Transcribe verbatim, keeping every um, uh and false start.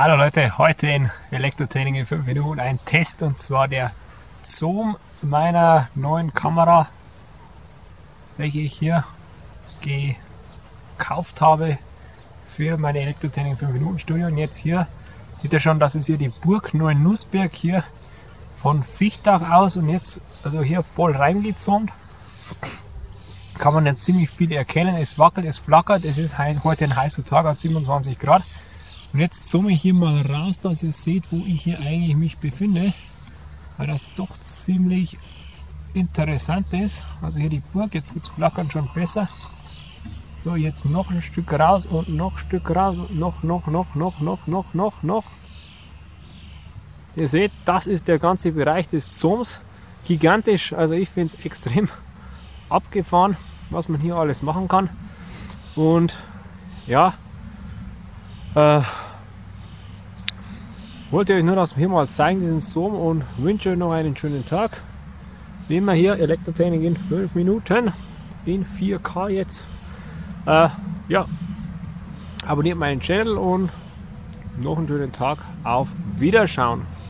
Hallo Leute, heute in Elektrotechnik in fünf Minuten ein Test, und zwar der Zoom meiner neuen Kamera, welche ich hier gekauft habe für meine Elektrotechnik in fünf Minuten Studio. Und jetzt hier seht ihr schon, das ist hier die Burg Neuen Nussberg hier von Fichtach aus, und jetzt also hier voll reingezoomt. Kann man jetzt ziemlich viel erkennen, es wackelt, es flackert, es ist heute ein heißer Tag auf siebenundzwanzig Grad. Und jetzt zoome ich hier mal raus, dass ihr seht, wo ich hier eigentlich mich befinde, weil das doch ziemlich interessant ist. Also hier die Burg, jetzt wird es flackern schon besser. So, jetzt noch ein Stück raus und noch ein Stück raus und noch, noch, noch, noch, noch, noch, noch, noch. Ihr seht, das ist der ganze Bereich des Zooms. Gigantisch, also ich finde es extrem abgefahren, was man hier alles machen kann. Und ja, Äh, wollte euch nur das hier mal zeigen, diesen Zoom, und wünsche euch noch einen schönen Tag. Wie immer hier Elektrotechnik in fünf Minuten in vier K jetzt. Äh, ja, abonniert meinen Channel und noch einen schönen Tag. Auf Wiederschauen.